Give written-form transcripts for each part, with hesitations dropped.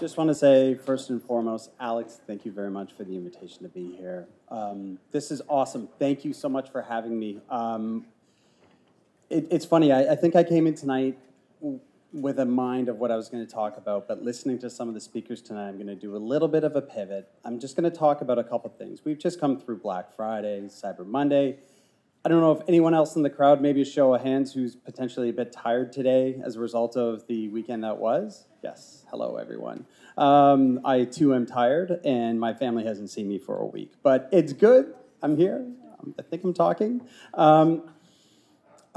Just want to say, first and foremost, Alex, thank you very much for the invitation to be here. This is awesome. Thank you so much for having me. It's funny, I think I came in tonight with a mind of what I was going to talk about, but listening to some of the speakers tonight, I'm going to do a little bit of a pivot. I'm just going to talk about a couple things. We've just come through Black Friday, Cyber Monday. I don't know if anyone else in the crowd, maybe a show of hands, who's potentially a bit tired today as a result of the weekend that was. Yes, hello everyone. I too am tired, and my family hasn't seen me for a week, but it's good. I'm here. I think I'm talking. I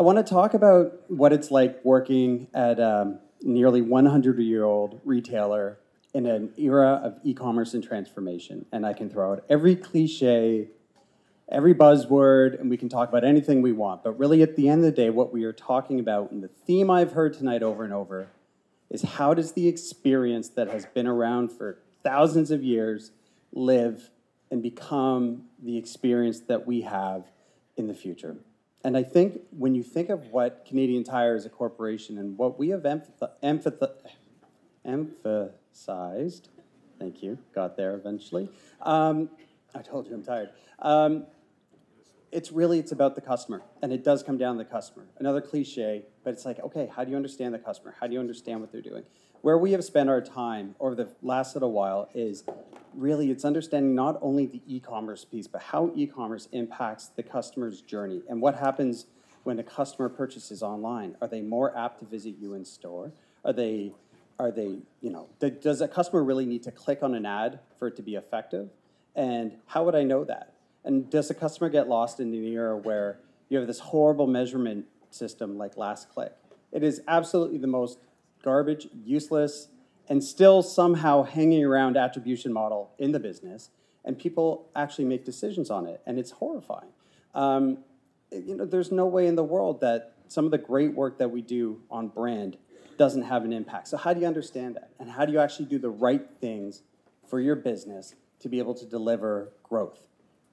want to talk about what it's like working at a nearly 100-year-old retailer in an era of e-commerce and transformation. And I can throw out every cliche, every buzzword, and we can talk about anything we want. But really, at the end of the day, what we are talking about, and the theme I've heard tonight over and over, is how does the experience that has been around for thousands of years live and become the experience that we have in the future? And I think when you think of what Canadian Tire as a corporation and what we have emphasized, thank you, got there eventually. I told you I'm tired. It's about the customer, and it does come down to the customer. Another cliche, but it's like, okay, how do you understand the customer? How do you understand what they're doing? Where we have spent our time over the last little while is really it's understanding not only the e-commerce piece, but how e-commerce impacts the customer's journey and what happens when a customer purchases online. Are they more apt to visit you in store? Are they, you know, does a customer really need to click on an ad for it to be effective? And how would I know that? And does the customer get lost in an era where you have this horrible measurement system like Last Click? It is absolutely the most garbage, useless, and still somehow hanging around attribution model in the business, and people actually make decisions on it, and it's horrifying. You know, there's no way in the world that some of the great work that we do on brand doesn't have an impact. So how do you understand that? And how do you actually do the right things for your business to be able to deliver growth,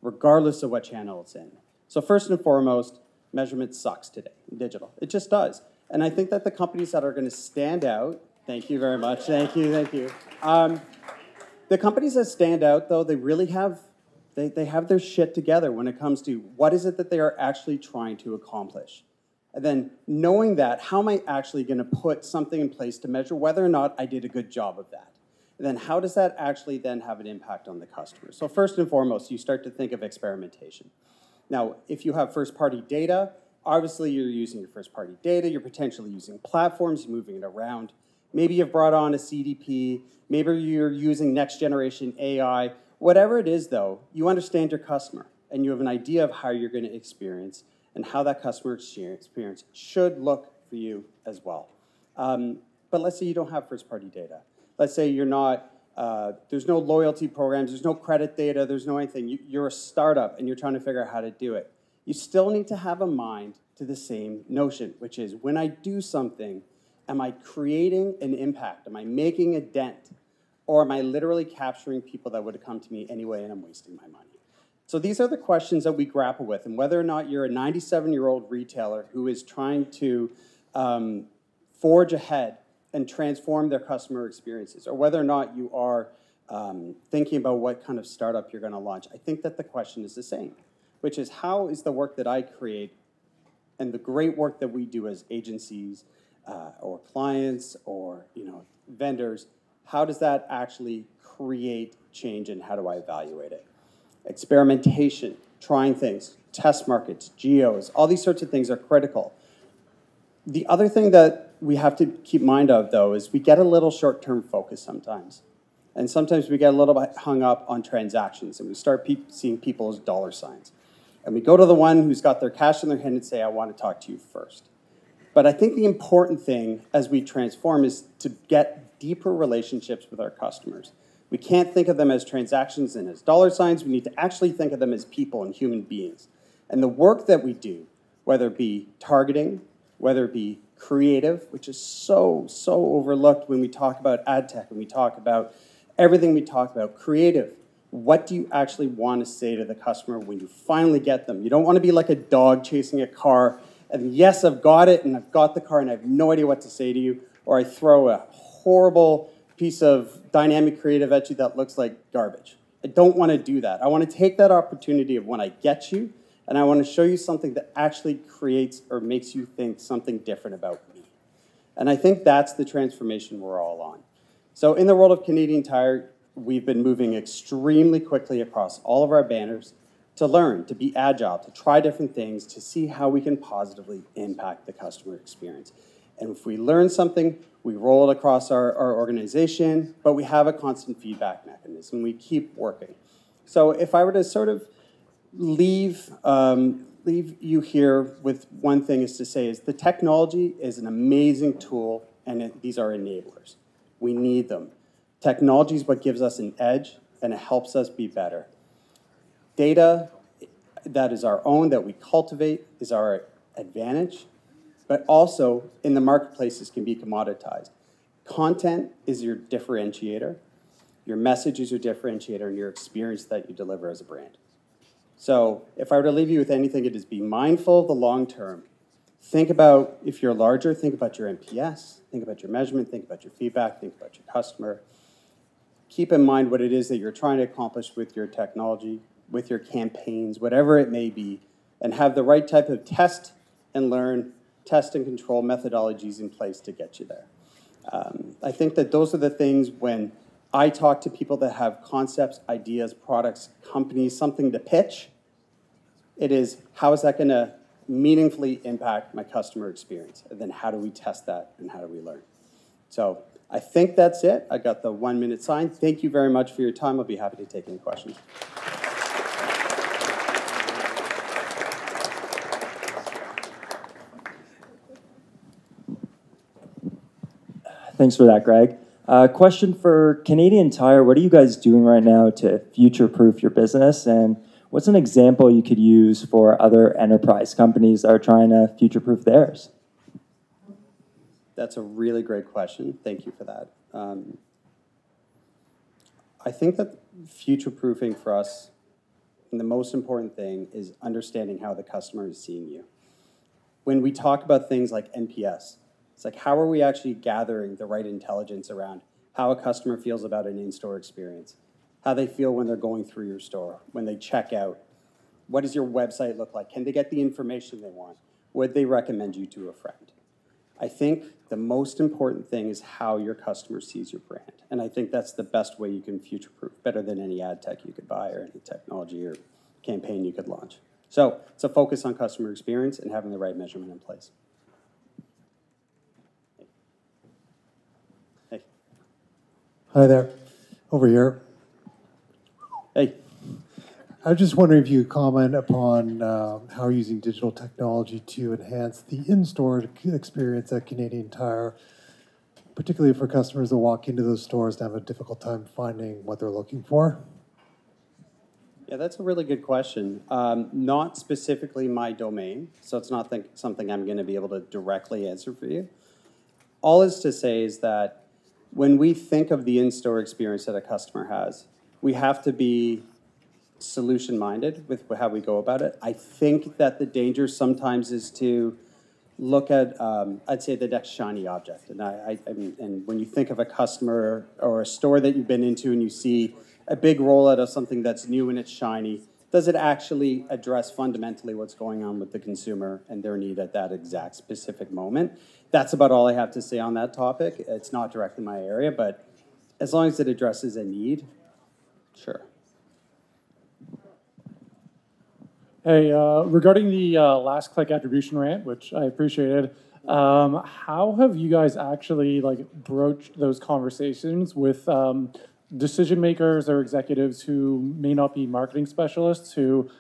regardless of what channel it's in? So first and foremost, measurement sucks today in digital. It just does. And I think that the companies that are going to stand out, thank you very much, thank you. The companies that stand out, though, they really have, they have their shit together when it comes to what is it that they are actually trying to accomplish. And then knowing that, how am I actually going to put something in place to measure whether or not I did a good job of that? And then how does that actually then have an impact on the customer? So first and foremost, you start to think of experimentation. Now, if you have first-party data, obviously you're using your first-party data, you're potentially using platforms, you're moving it around. Maybe you've brought on a CDP, maybe you're using next-generation AI. Whatever it is, though, you understand your customer, and you have an idea of how you're going to experience and how that customer experience should look for you as well. But let's say you don't have first-party data. Let's say you're not, there's no loyalty programs, there's no credit data, there's no anything. You're a startup and you're trying to figure out how to do it. You still need to have a mind to the same notion, which is when I do something, am I creating an impact? Am I making a dent? Or am I literally capturing people that would have come to me anyway and I'm wasting my money? So these are the questions that we grapple with, and whether or not you're a 97-year-old retailer who is trying to forge ahead and transform their customer experiences, or whether or not you are thinking about what kind of startup you're going to launch, I think that the question is the same, which is how is the work that I create and the great work that we do as agencies or clients or vendors, how does that actually create change and how do I evaluate it? Experimentation, trying things, test markets, geos, all these sorts of things are critical. The other thing that we have to keep mind of, though, is we get a little short-term focus sometimes. And sometimes we get a little bit hung up on transactions, and we start seeing people as dollar signs. And we go to the one who's got their cash in their hand and say, I want to talk to you first. But I think the important thing as we transform is to get deeper relationships with our customers. We can't think of them as transactions and as dollar signs. We need to actually think of them as people and human beings. And the work that we do, whether it be targeting, whether it be creative, which is so overlooked when we talk about ad tech, when we talk about everything we talk about, creative. What do you actually want to say to the customer when you finally get them? You don't want to be like a dog chasing a car, and yes, I've got it, and I've got the car, and I have no idea what to say to you, or I throw a horrible piece of dynamic creative at you that looks like garbage. I don't want to do that. I want to take that opportunity of when I get you, and I want to show you something that actually creates or makes you think something different about me. And I think that's the transformation we're all on. So in the world of Canadian Tire, we've been moving extremely quickly across all of our banners to learn, to be agile, to try different things, to see how we can positively impact the customer experience. And if we learn something, we roll it across our organization, but we have a constant feedback mechanism. We keep working. So if I were to sort of leave you here with one thing is to say is the technology is an amazing tool, and these are enablers. We need them. Technology is what gives us an edge, and it helps us be better. Data that is our own, that we cultivate, is our advantage. But also, in the marketplaces, can be commoditized. Content is your differentiator. Your message is your differentiator, and your experience that you deliver as a brand. So if I were to leave you with anything, it is be mindful of the long term. Think about, if you're larger, think about your NPS, think about your measurement, think about your feedback, think about your customer. Keep in mind what it is that you're trying to accomplish with your technology, with your campaigns, whatever it may be, and have the right type of test and learn, test and control methodologies in place to get you there. I think that those are the things when I talk to people that have concepts, ideas, products, companies, something to pitch, it is how is that going to meaningfully impact my customer experience? And then how do we test that and how do we learn? So I think that's it. I got the 1 minute sign. Thank you very much for your time. I'll be happy to take any questions. Thanks for that, Greg. Question for Canadian Tire. What are you guys doing right now to future-proof your business? And what's an example you could use for other enterprise companies that are trying to future-proof theirs? That's a really great question. Thank you for that. I think that future-proofing for us, and the most important thing is understanding how the customer is seeing you. When we talk about things like NPS, it's like, how are we actually gathering the right intelligence around how a customer feels about an in-store experience, how they feel when they're going through your store, when they check out, what does your website look like? Can they get the information they want? Would they recommend you to a friend? I think the most important thing is how your customer sees your brand. And I think that's the best way you can future-proof, better than any ad tech you could buy or any technology or campaign you could launch. So it's a focus on customer experience and having the right measurement in place. Hi there, over here. Hey. I was just wondering if you could comment upon how using digital technology to enhance the in-store experience at Canadian Tire, particularly for customers that walk into those stores and have a difficult time finding what they're looking for. Yeah, that's a really good question. Not specifically my domain, so it's not something I'm going to be able to directly answer for you. All is to say is that when we think of the in-store experience that a customer has, we have to be solution-minded with how we go about it. I think that the danger sometimes is to look at, I'd say, the next shiny object. And, I mean, when you think of a customer or a store that you've been into and you see a big rollout of something that's new and it's shiny, does it actually address fundamentally what's going on with the consumer and their need at that exact specific moment? That's about all I have to say on that topic. It's not directly my area, but as long as it addresses a need, sure. Hey, regarding the last click attribution rant, which I appreciated, how have you guys actually broached those conversations with decision makers or executives who may not be marketing specialists, who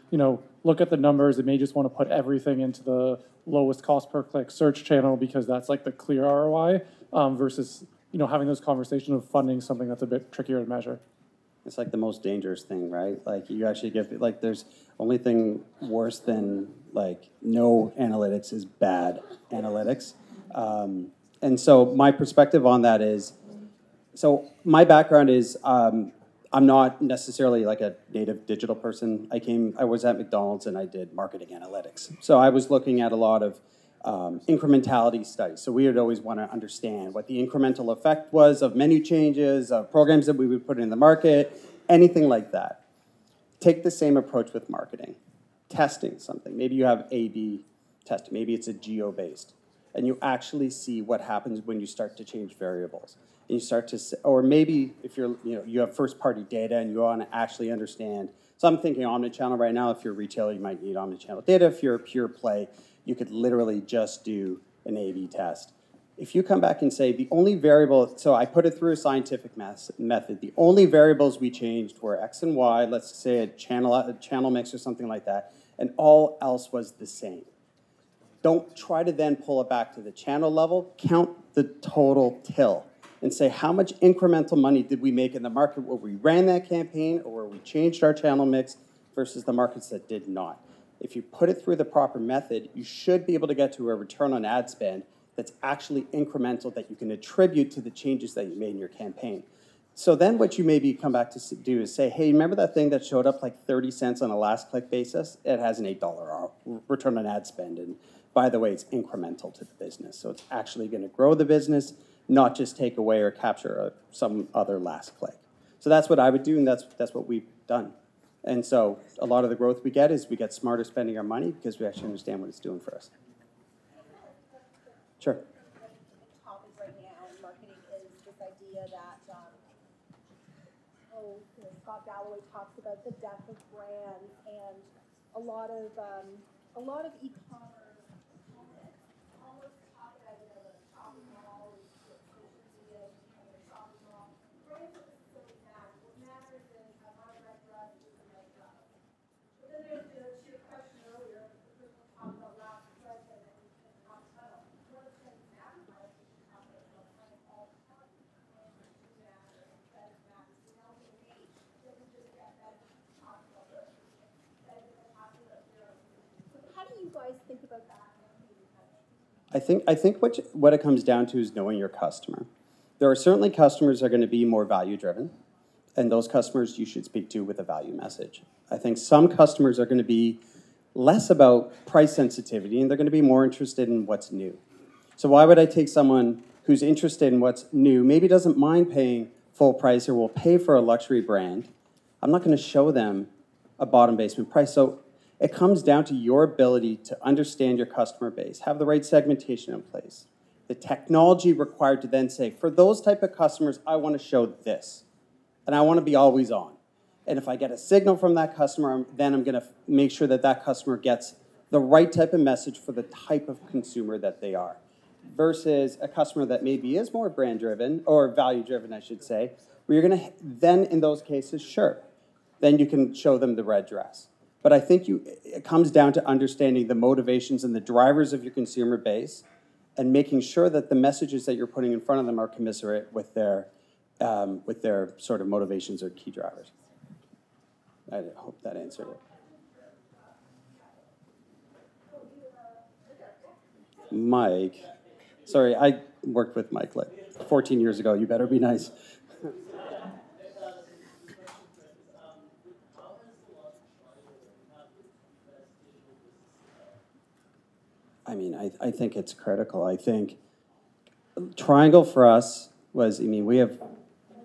look at the numbers and may just want to put everything into the lowest cost per click search channel because that's like the clear ROI, versus having those conversations of funding something that's a bit trickier to measure? It's like the most dangerous thing, right? Like you actually get like there's only thing worse than no analytics is bad analytics, and so my perspective on that is. So my background is I'm not necessarily like a native digital person. I was at McDonald's and I did marketing analytics. So I was looking at a lot of incrementality studies. So we would always want to understand what the incremental effect was of menu changes, of programs that we would put in the market, anything like that. Take the same approach with marketing. Testing something. Maybe you have A/B testing. Maybe it's a geo-based. And you actually see what happens when you start to change variables. And you start to, or maybe if you're, you have first-party data and you want to actually understand. So I'm thinking omnichannel right now. If you're a retailer, you might need omnichannel data. If you're a pure play, you could literally just do an A/B test. If you come back and say the only variable, so I put it through a scientific method. The only variables we changed were X and Y. Let's say a channel mix or something like that, and all else was the same. Don't try to then pull it back to the channel level. Count the total till and say how much incremental money did we make in the market where we ran that campaign or where we changed our channel mix versus the markets that did not. If you put it through the proper method, you should be able to get to a return on ad spend that's actually incremental that you can attribute to the changes that you made in your campaign. So then what you maybe come back to do is say, hey, remember that thing that showed up like 30 cents on a last click basis? It has an $8 return on ad spend. And by the way, it's incremental to the business. So it's actually going to grow the business, not just take away or capture some other last click. So that's what I would do, and that's what we've done. And so a lot of the growth we get is we get smarter spending our money because we actually understand what it's doing for us. Sure. Top is right now in marketing is this idea that Scott Galloway talks about the death of brands, and a lot of e-commerce. I think what it comes down to is knowing your customer. There are certainly customers that are going to be more value-driven, and those customers you should speak to with a value message. I think some customers are going to be less about price sensitivity, and they're going to be more interested in what's new. So why would I take someone who's interested in what's new, maybe doesn't mind paying full price or will pay for a luxury brand? I'm not going to show them a bottom basement price. So it comes down to your ability to understand your customer base, have the right segmentation in place, the technology required to then say, for those type of customers, I want to show this, and I want to be always on. And if I get a signal from that customer, then I'm going to make sure that that customer gets the right type of message for the type of consumer that they are, versus a customer that maybe is more brand-driven or value-driven, I should say, where you're going to then, in those cases, sure, then you can show them the red dress. But I think it comes down to understanding the motivations and the drivers of your consumer base and making sure that the messages that you're putting in front of them are commensurate with their sort of motivations or key drivers. I hope that answered it. Mike. Sorry, I worked with Mike like 14 years ago. You better be nice. I mean, I think it's critical. I think Triangle for us was, I mean, we have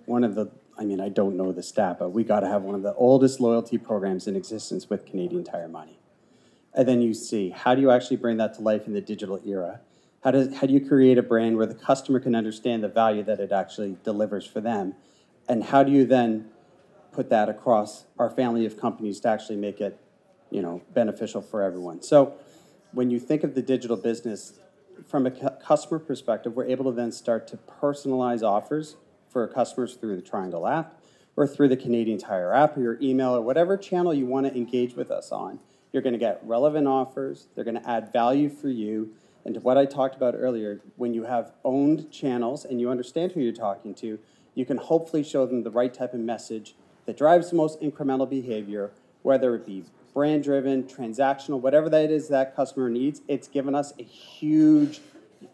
one of the, I mean, I don't know the stat, but we got to have one of the oldest loyalty programs in existence with Canadian Tire money. And then you see, how do you actually bring that to life in the digital era? How do you create a brand where the customer can understand the value that it actually delivers for them? And how do you then put that across our family of companies to actually make it, you know, beneficial for everyone? So when you think of the digital business, from a customer perspective, we're able to then start to personalize offers for customers through the Triangle app or through the Canadian Tire app or your email or whatever channel you want to engage with us on. You're going to get relevant offers. They're going to add value for you. And to what I talked about earlier, when you have owned channels and you understand who you're talking to, you can hopefully show them the right type of message that drives the most incremental behavior, whether it be brand-driven, transactional, whatever that is that customer needs. It's given us a huge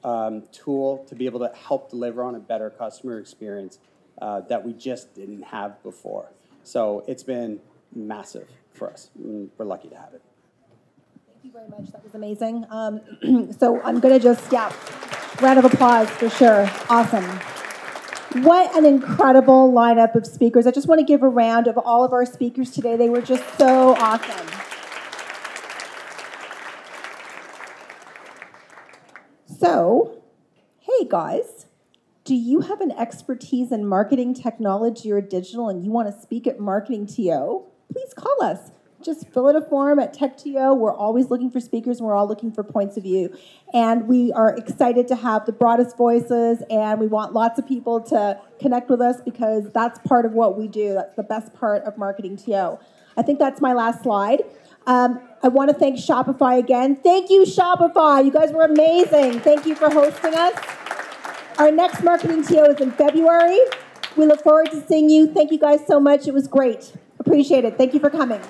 tool to be able to help deliver on a better customer experience that we just didn't have before. So it's been massive for us. We're lucky to have it. you very much. That was amazing. So I'm going to just, round of applause for sure. Awesome. What an incredible lineup of speakers. I just want to give a round of all of our speakers today. They were just so awesome. So, hey guys, do you have an expertise in marketing, technology, or digital, and you want to speak at MarketingTO? Please call us. Just fill out a form at TechTO. We're always looking for speakers, and we're all looking for points of view. And we are excited to have the broadest voices, and we want lots of people to connect with us because that's part of what we do. That's the best part of MarketingTO. I think that's my last slide. I want to thank Shopify again. Thank you, Shopify. You guys were amazing. Thank you for hosting us. Our next MarketingTO is in February. We look forward to seeing you. Thank you guys so much. It was great. Appreciate it. Thank you for coming.